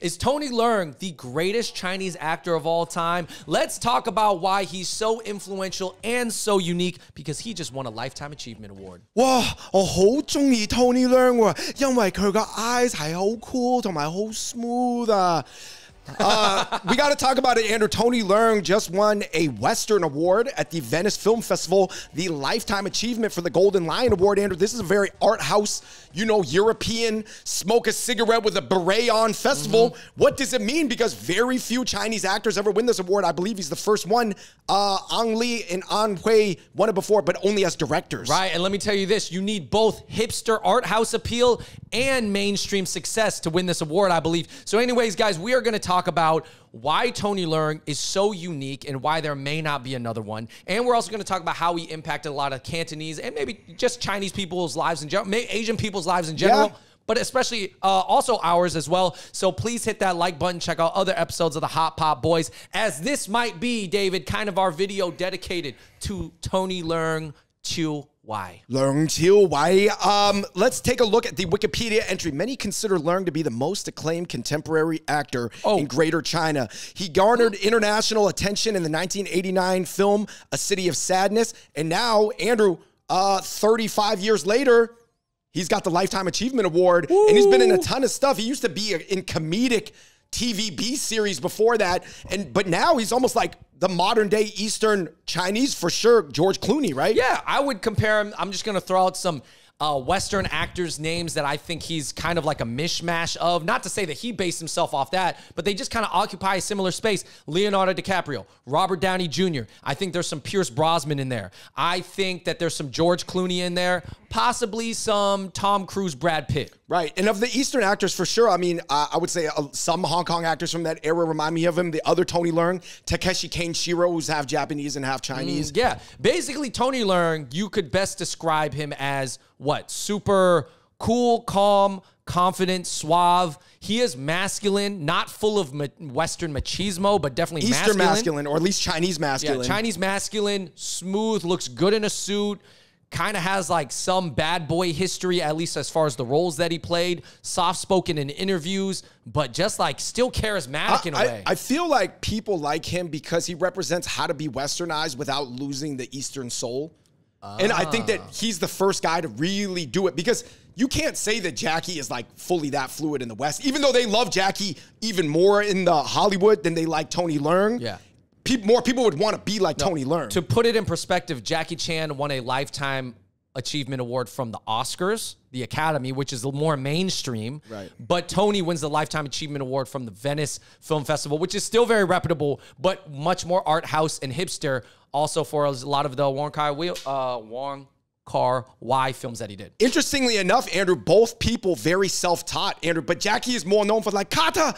Is Tony Leung the greatest Chinese actor of all time? Let's talk about why he's so influential and so unique, because he just won a Lifetime Achievement Award. 哇，我好中意 Tony Leung 喎，因為佢個 eyes 係好 cool 同埋好 smooth 啊。 We got to talk about it, Andrew. Tony Leung just won a Western Award at the Venice Film Festival, the Lifetime Achievement for the Golden Lion Award. Andrew, this is a very art house, you know, European smoke a cigarette with a beret on festival. What does it mean? Because very few Chinese actors ever win this award. I believe he's the first one. Ang Lee and An Hui won it before, but only as directors. Right, and let me tell you this. You need both hipster art house appeal and mainstream success to win this award, I believe. So anyways, guys, we are going to talk about why Tony Leung is so unique and why there may not be another one. And we're also going to talk about how he impacted a lot of Cantonese and maybe just Chinese people's lives in general, Asian people's lives in general, but especially also ours as well. So please hit that like button. Check out other episodes of the Hot Pot Boys, as this might be, David, kind of our video dedicated to Tony Leung Chiu Wai. Leung Chiu Wai. Let's take a look at the Wikipedia entry. Many consider Leung to be the most acclaimed contemporary actor in Greater China. He garnered international attention in the 1989 film A City of Sadness. And now, Andrew, 35 years later, he's got the Lifetime Achievement Award. Woo. And he's been in a ton of stuff. He used to be in comedic TVB series before that. But now he's almost like the modern day Eastern Chinese, for sure, George Clooney, right? Yeah, I would compare him. I'm just going to throw out some Western actors' names that I think he's kind of like a mishmash of. Not to say that he based himself off that, but they just kind of occupy a similar space. Leonardo DiCaprio, Robert Downey Jr. I think there's some Pierce Brosnan in there. I think that there's some George Clooney in there. Possibly some Tom Cruise, Brad Pitt. Right, and of the Eastern actors, for sure, I mean, I would say some Hong Kong actors from that era remind me of him. The other Tony Leung, Takeshi Kaneshiro, who's half Japanese and half Chinese. Yeah, basically Tony Leung, you could best describe him as what? Super cool, calm, confident, suave. He is masculine, not full of Western machismo, but definitely masculine. Eastern masculine, or at least Chinese masculine. Yeah, Chinese masculine, smooth, looks good in a suit, kind of has like some bad boy history, at least as far as the roles that he played, soft-spoken in interviews, but just like still charismatic in a way. I feel like people like him because he represents how to be Westernized without losing the Eastern soul. And I think that he's the first guy to really do it, because you can't say that Jackie is like fully that fluid in the West, even though they love Jackie even more in the Hollywood than they like Tony Leung. Yeah. More people would want to be like Tony Leung. To put it in perspective, Jackie Chan won a Lifetime Achievement Award from the Oscars, the Academy, which is more mainstream. Right. But Tony wins the Lifetime Achievement Award from the Venice Film Festival, which is still very reputable, but much more art house and hipster. Also for a lot of the Wong Kar-wai films that he did. Interestingly enough, Andrew, both people very self-taught, Andrew, but Jackie is more known for like, Kata,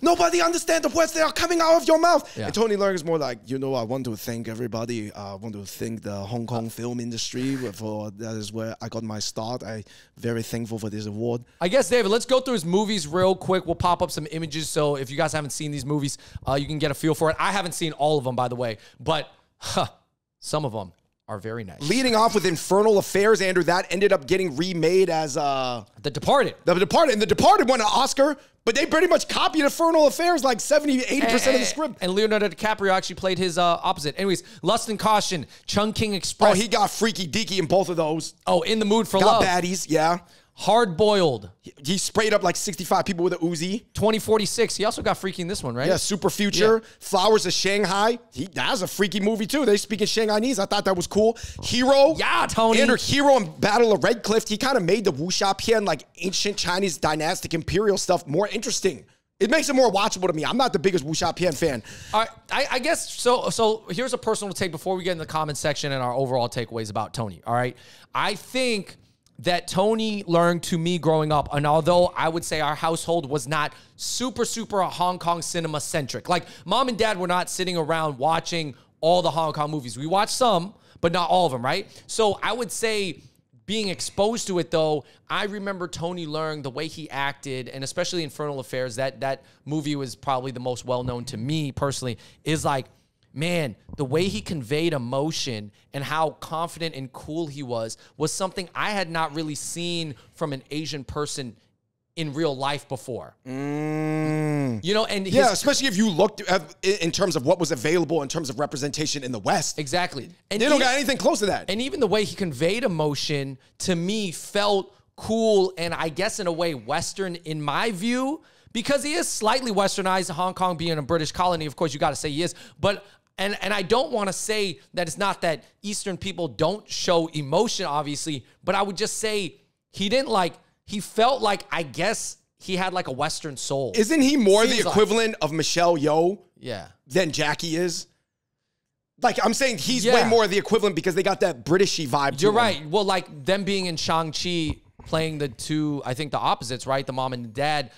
nobody understands the words that are coming out of your mouth. Yeah. And Tony Leung is more like, you know, I want to thank everybody. I want to thank the Hong Kong film industry for that is where I got my start. I'm very thankful for this award. I guess, David, let's go through his movies real quick. We'll pop up some images. So if you guys haven't seen these movies, you can get a feel for it. I haven't seen all of them, by the way, but some of them are very nice. Leading off with Infernal Affairs, Andrew, that ended up getting remade as The Departed. The Departed. And The Departed won an Oscar, but they pretty much copied Infernal Affairs, like 70–80% of the script. And Leonardo DiCaprio actually played his opposite. Anyways, Lust and Caution, Chungking Express. Oh, he got freaky deaky in both of those. Oh, In the Mood for Love. Got baddies, yeah. Hard Boiled. He sprayed up like 65 people with an Uzi. 2046. He also got freaky in this one, right? Yeah, Super Future. Yeah. Flowers of Shanghai. That was a freaky movie, too. They speak in Shanghainese. I thought that was cool. Hero. Yeah, Tony. Andrew, Hero and Battle of Redcliffe. He kind of made the wuxia pian, like ancient Chinese dynastic imperial stuff, more interesting. It makes it more watchable to me. I'm not the biggest wuxia pian fan. All right, I guess, so here's a personal take before we get in the comment section and our overall takeaways about Tony, all right? I think that Tony Leung, to me growing up, and although I would say our household was not super, super Hong Kong cinema centric, like mom and dad were not sitting around watching all the Hong Kong movies. We watched some, but not all of them, right? So I would say being exposed to it though, I remember Tony Leung, the way he acted, and especially Infernal Affairs, that movie was probably the most well-known to me personally, is like, man, the way he conveyed emotion and how confident and cool he was something I had not really seen from an Asian person in real life before. You know, and yeah, especially if you looked at, in terms of what was available in terms of representation in the West. Exactly. And they don't got anything close to that. And even the way he conveyed emotion to me felt cool and I guess in a way Western in my view, because he is slightly Westernized. Hong Kong being a British colony, of course, you got to say he is. But and I don't want to say that it's not that Eastern people don't show emotion, obviously. But I would just say he didn't like. He felt like I guess he had like a Western soul. Isn't he more the equivalent of Michelle Yeoh? Yeah. Than Jackie is. Like, I'm saying he's way more the equivalent because they got that Britishy vibe. You're right. Well, like them being in Shang-Chi, playing the two, I think the opposites, right? The mom and the dad.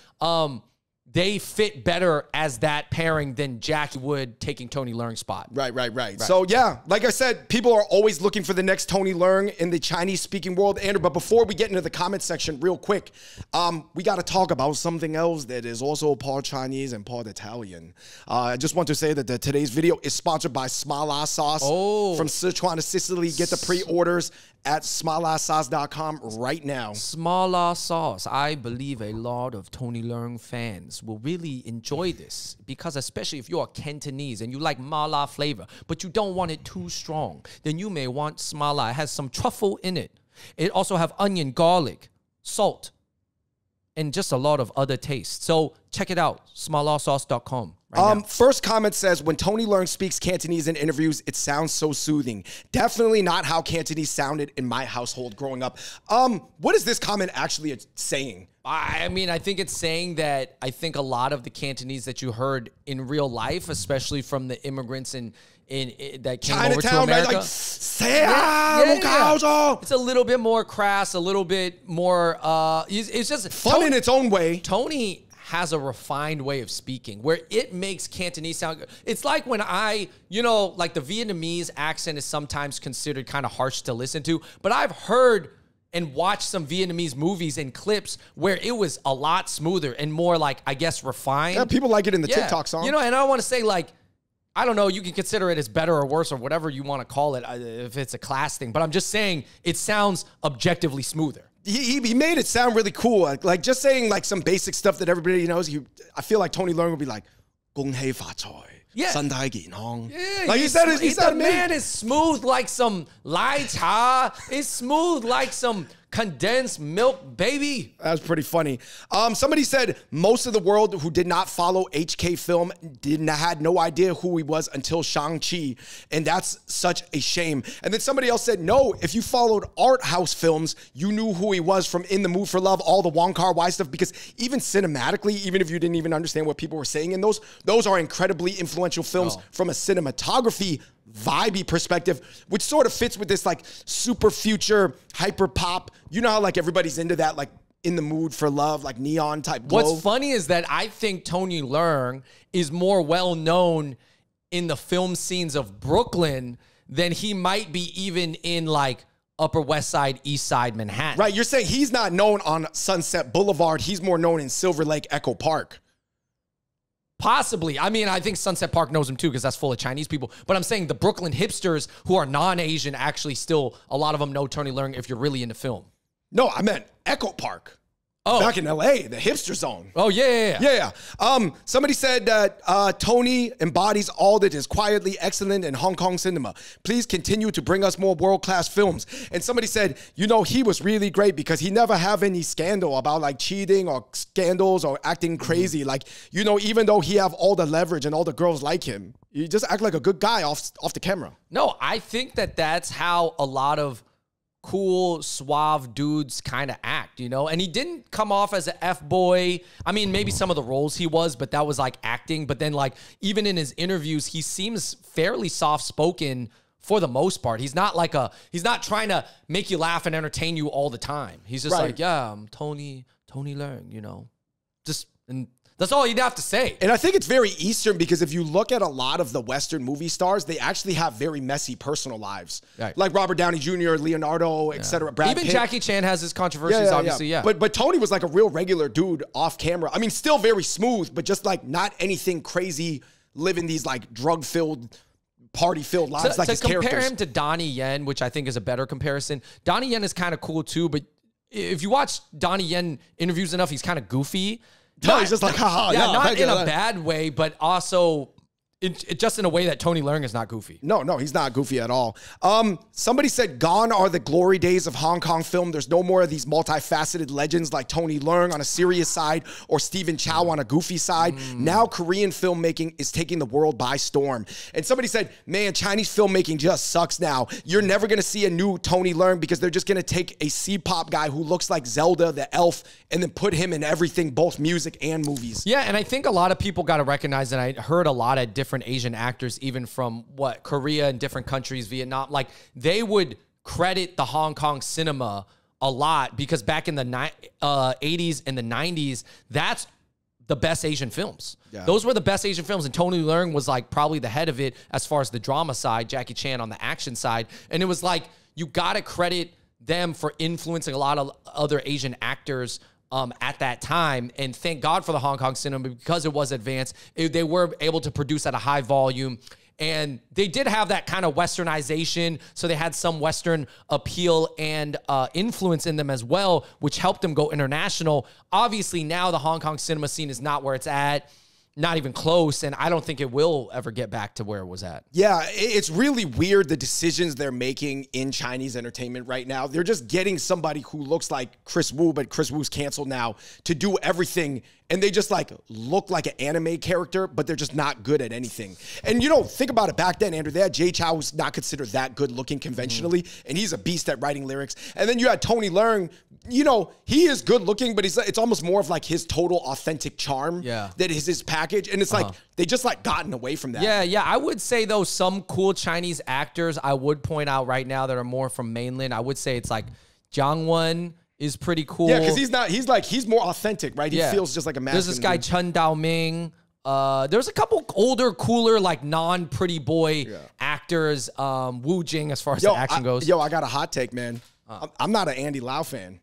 They fit better as that pairing than Jackie would taking Tony Leung's spot. Right. So yeah, like I said, people are always looking for the next Tony Leung in the Chinese-speaking world, Andrew. But before we get into the comment section real quick, we got to talk about something else that is also part Chinese and part Italian. I just want to say that today's video is sponsored by Smala Sauce from Sichuan to Sicily. Get the pre-orders at smalasauce.com right now. Smala Sauce. I believe a lot of Tony Leung fans will really enjoy this because especially if you're Cantonese and you like mala flavor, but you don't want it too strong, then you may want smala. It has some truffle in it. It also have onion, garlic, salt, and just a lot of other tastes. So check it out, smalasauce.com. Right first comment says, when Tony Leung speaks Cantonese in interviews, it sounds so soothing. Definitely not how Cantonese sounded in my household growing up. What is this comment actually saying? I mean, I think it's saying that I think a lot of the Cantonese that you heard in real life, especially from the immigrants in that came Chinatown, over to America. Right? Like, it's a little bit more crass, a little bit more, it's just fun in its own way. Tony has a refined way of speaking where it makes Cantonese sound good. It's like when I, you know, like the Vietnamese accent is sometimes considered kind of harsh to listen to, but I've heard and watched some Vietnamese movies and clips where it was a lot smoother and more like, I guess, refined. Yeah, people like it in the TikTok song. You know, and I want to say like, I don't know, you can consider it as better or worse or whatever you want to call it if it's a class thing, but I'm just saying it sounds objectively smoother. He made it sound really cool. Like just saying like some basic stuff that everybody knows. I feel like Tony Leung would be like, Gong Hei Fa Choi. Yeah. Like he said, man is smooth like some lai cha. It's smooth like some condensed milk, baby. That was pretty funny. Somebody said most of the world who did not follow HK film had no idea who he was until Shang-Chi, and that's such a shame. And then somebody else said, no, if you followed art house films, you knew who he was from In the Mood for Love, all the Wong Kar-wai stuff, because even cinematically, even if you didn't even understand what people were saying in those are incredibly influential films from a cinematography vibey perspective, which sort of fits with this like super future hyper pop. You know how like everybody's into that, like In the Mood for Love, like neon type glow. What's funny is that I think Tony Leung is more well known in the film scenes of Brooklyn than he might be even in like Upper West Side, East Side, Manhattan. Right, you're saying he's not known on Sunset Boulevard. He's more known in Silver Lake Echo Park. Possibly. I mean, I think Sunset Park knows him too because that's full of Chinese people. But I'm saying the Brooklyn hipsters who are non-Asian actually still, a lot of them know Tony Leung if you're really into film. No, I meant Echo Park. Oh. Back in LA, the hipster zone. Oh, yeah. Somebody said that Tony embodies all that is quietly excellent in Hong Kong cinema. Please continue to bring us more world-class films. And somebody said, you know, he was really great because he never have any scandal about like cheating or scandals or acting crazy. Like, you know, even though he have all the leverage and all the girls like him, you just act like a good guy off the camera. No, I think that that's how a lot of cool, suave dudes kind of act, you know? And he didn't come off as an F-boy. I mean, maybe some of the roles he was, but that was like acting. But then like, even in his interviews, he seems fairly soft-spoken for the most part. He's not like he's not trying to make you laugh and entertain you all the time. He's just like, yeah, I'm Tony Leung, you know? And that's all you'd have to say. And I think it's very Eastern because if you look at a lot of the Western movie stars, they actually have very messy personal lives. Right. Like Robert Downey Jr., Leonardo, et cetera, Brad Pitt. Even Jackie Chan has his controversies, obviously, But Tony was like a real regular dude off camera. I mean, still very smooth, but just like not anything crazy, living these like drug-filled, party-filled lives like his characters. To compare him to Donnie Yen, which I think is a better comparison, Donnie Yen is kind of cool too, but if you watch Donnie Yen interviews enough, he's kind of goofy. No, he's just like, haha. Yeah, not in a bad way, but also just in a way that Tony Leung is not goofy. No, no, he's not goofy at all. Somebody said, gone are the glory days of Hong Kong film. There's no more of these multifaceted legends like Tony Leung on a serious side or Stephen Chow on a goofy side. Now Korean filmmaking is taking the world by storm. And somebody said, man, Chinese filmmaking just sucks now. You're never going to see a new Tony Leung because they're just going to take a C-pop guy who looks like Zelda the elf and then put him in everything, both music and movies. Yeah, and I think a lot of people got to recognize, and I heard a lot of different Asian actors, even from what Korea and different countries, Vietnam, like they would credit the Hong Kong cinema a lot because back in the 80s and the 90s, that's the best Asian films. Yeah. Those were the best Asian films, and Tony Leung was like probably the head of it as far as the drama side, Jackie Chan on the action side, and it was like you gotta credit them for influencing a lot of other Asian actors at that time, and thank God for the Hong Kong cinema because it was advanced. They were able to produce at a high volume, and they did have that kind of westernization, so they had some Western appeal and influence in them as well, which helped them go international. Obviously, now the Hong Kong cinema scene is not where it's at. Not even close, and I don't think it will ever get back to where it was at. Yeah, it's really weird the decisions they're making in Chinese entertainment right now. They're just getting somebody who looks like Chris Wu, but Chris Wu's canceled now, to do everything, and they just like look like an anime character, but they're just not good at anything. And you know, think about it, back then, Andrew, they had Jay Chou, who's not considered that good looking conventionally, and he's a beast at writing lyrics. And then you had Tony Leung, you know, he is good looking, but it's almost more of like his total authentic charm that is his passion. And it's like they just like gotten away from that. Yeah, yeah. I would say though, some cool Chinese actors I would point out right now that are more from mainland. I would say it's like Jiang Wen is pretty cool. Yeah, because he's not. He's like he's more authentic, right? He feels just like a man. There's this guy Chen Daoming. There's a couple older, cooler, like non-pretty boy actors. Wu Jing, as far as the action goes. Yo, I got a hot take, man. I'm not an Andy Lau fan.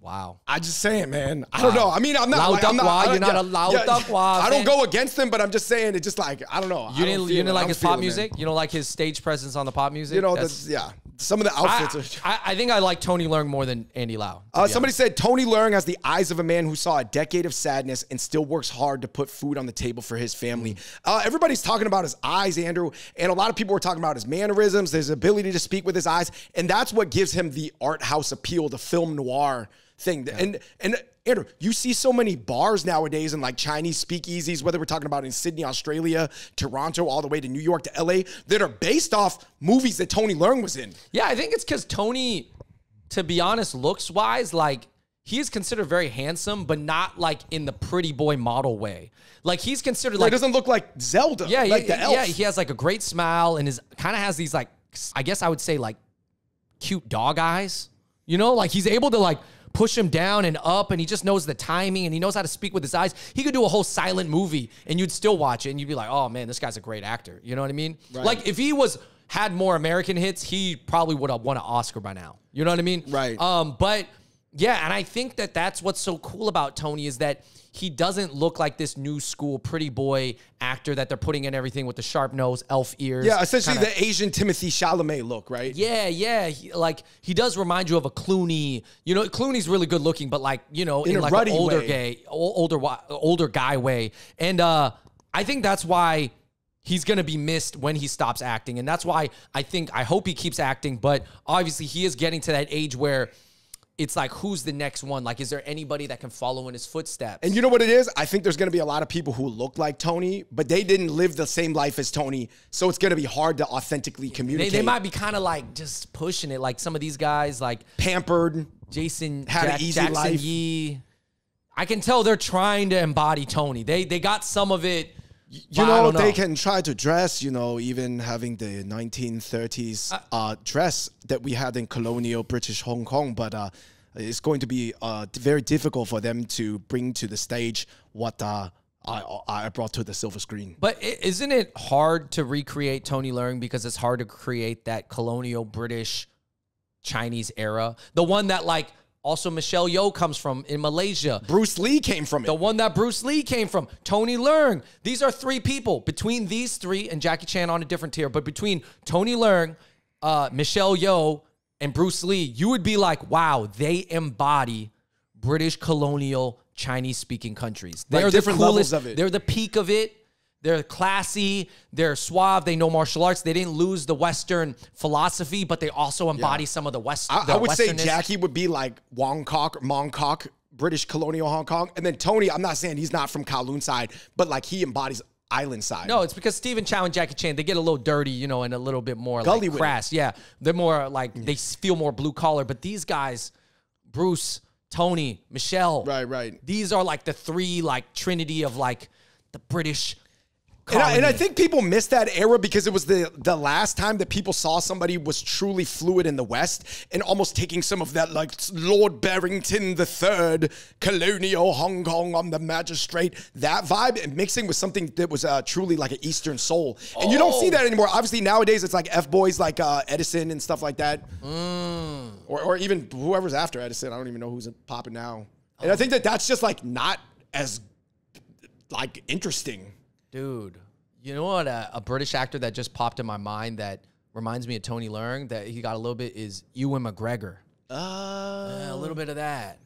Wow. I just saying, man. I don't know. I mean, I'm not. Like, I'm not you're not a I don't go against him, but I'm just saying it's just like I don't know. You didn't like his pop music. You don't like his stage presence on the pop music. You know, some of the outfits. I think I like Tony Leung more than Andy Lau. Somebody said Tony Leung has the eyes of a man who saw a decade of sadness and still works hard to put food on the table for his family. Everybody's talking about his eyes, Andrew, and a lot of people were talking about his mannerisms, his ability to speak with his eyes, and that's what gives him the art house appeal, the film noir thing. And Andrew, you see so many bars nowadays in like Chinese speakeasies, whether we're talking about in Sydney, Australia, Toronto, all the way to New York to LA, that are based off movies that Tony Leung was in. Yeah, I think it's because Tony, to be honest, looks wise, like he is considered very handsome, but not like in the pretty boy model way. Like he's considered like, he doesn't look like Zelda. Yeah, like the elf. Yeah, he has like a great smile and kind of has these like, I guess I would say like cute dog eyes. You know, like he's able to like push him down and up, and he just knows the timing, and he knows how to speak with his eyes. He could do a whole silent movie, and you'd still watch it, and you'd be like, oh, man, this guy's a great actor. You know what I mean? Right. Like, if he had more American hits, he probably would have won an Oscar by now. You know what I mean? Right. But, yeah, and I think that that's what's so cool about Tony is that he doesn't look like this new school pretty boy actor that they're putting in everything with the sharp nose, elf ears. Yeah, essentially kinda the Asian Timothée Chalamet look, right? Yeah, yeah. He does remind you of a Clooney. You know, Clooney's really good looking, but like, you know, in like an older guy way. And I think that's why he's going to be missed when he stops acting. And that's why I hope he keeps acting, but obviously he is getting to that age where it's like, who's the next one? Like, is there anybody that can follow in his footsteps? And you know what it is? I think there's going to be a lot of people who look like Tony, but they didn't live the same life as Tony, so it's going to be hard to authentically communicate. They might be kind of like just pushing it. Like some of these guys, like Pampered, Jason, had an easy life. Yee. I can tell they're trying to embody Tony. They got some of it. You know, they can try to dress, you know, even having the 1930s dress that we had in colonial British Hong Kong. But it's going to be very difficult for them to bring to the stage what I brought to the silver screen. But isn't it hard to recreate Tony Leung because it's hard to create that colonial British Chinese era? The one that like also Michelle Yeoh comes from in Malaysia. Bruce Lee came from it. The one that Bruce Lee came from. Tony Leung. These are three people. Between these three and Jackie Chan on a different tier, but between Tony Leung, Michelle Yeoh, and Bruce Lee, you would be like, wow, they embody British colonial Chinese-speaking countries. They're like the coolest. Levels of it. They're the peak of it. They're classy. They're suave. They know martial arts. They didn't lose the Western philosophy, but they also embody some of the Western. I would say Jackie would be like Wong Kok, Mong Kok, British colonial Hong Kowand then Tony. I'm not saying he's not from Kowloon side, but like he embodies island side. No, it's because Stephen Chow and Jackie Chan, they get a little dirty, you know, and a little bit more gully like crass. Yeah, they're more like they feel more blue collar. But these guys, Bruce, Tony, Michelle, right. These are like the three like trinity of like the British. And I think people missed that era because it was the last time that people saw somebody was truly fluid in the West and almost taking some of that, like Lord Barrington III, colonial Hong Kong, I'm the magistrate, that vibe, and mixing with something that was truly like an Eastern soul. And you don't see that anymore. Obviously, nowadays, it's like F-Boys like Edison and stuff like that. Or even whoever's after Edison. I don't even know who's popping now. And I think that that's just like not as like interesting. Dude, you know what? A British actor that just popped in my mind that reminds me of Tony Leung that he got a little bit is Ewan McGregor. A little bit of that.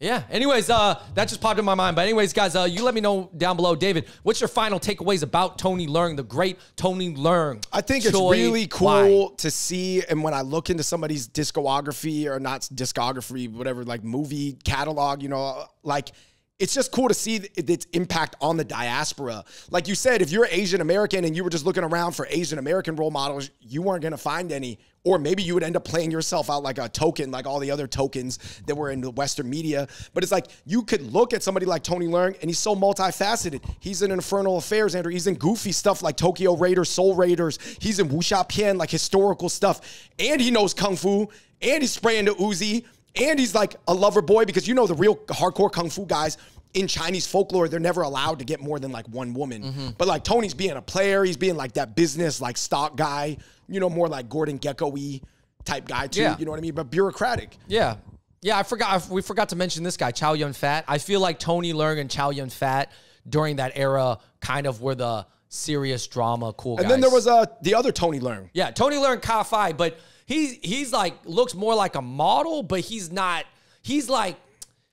Yeah. Anyways, that just popped in my mind. But anyways, guys, you let me know down below, David. What's your final takeaways about Tony Leung, the great Tony Leung? I think it's really cool to see. And when I look into somebody's discography or not discography, whatever, like movie catalog, you know, like. It's just cool to see its impact on the diaspora. Like you said, if you're Asian American and you were just looking around for Asian American role models, you weren't going to find any. Or maybe you would end up playing yourself out like a token, like all the other tokens that were in the Western media. But it's like you could look at somebody like Tony Leung, and he's so multifaceted. He's in Infernal Affairs, Andrew. He's in goofy stuff like Tokyo Raiders, Soul Raiders. He's in Wuxia Pian, like historical stuff. And he knows Kung Fu, and he's spraying the Uzi. And he's like a lover boy because, you know, the real hardcore kung fu guys in Chinese folklore, they're never allowed to get more than like one woman. But like Tony's being a player. He's being like that business, like stock guy, you know, more like Gordon Gekko-y type guy too. You know what I mean? But bureaucratic. Yeah, we forgot to mention this guy, Chow Yun-fat. I feel like Tony Leung and Chow Yun-fat during that era kind of were the serious drama cool guys. And then there was the other Tony Leung. Yeah, Tony Leung Ka-Fai, but... He's like, looks more like a model, but he's not, he's like.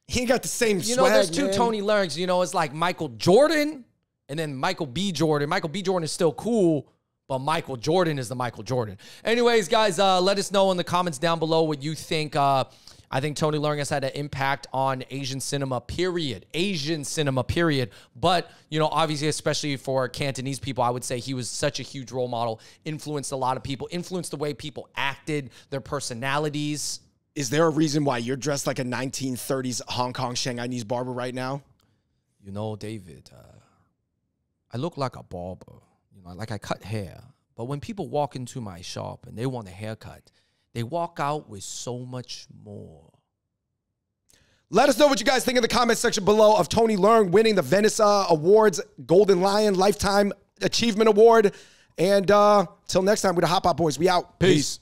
He ain't got the same swag, you know, there's two Tony Leungs, you know, it's like Michael Jordan and then Michael B. Jordan. Michael B. Jordan is still cool, but Michael Jordan is the Michael Jordan. Anyways, guys, let us know in the comments down below what you think. I think Tony Leung has had an impact on Asian cinema, period. But, you know, obviously, especially for Cantonese people, I would say he was such a huge role model, influenced a lot of people, influenced the way people acted, their personalities. Is there a reason why you're dressed like a 1930s Hong Kong Shanghainese barber right now? You know, David, I look like a barber, you know, like I cut hair. But when people walk into my shop and they want a haircut, they walk out with so much more. Let us know what you guys think in the comment section below of Tony Leung winning the Venice Awards Golden Lion Lifetime Achievement Award. And till next time, we're the Hot Pot Boys. We out. Peace.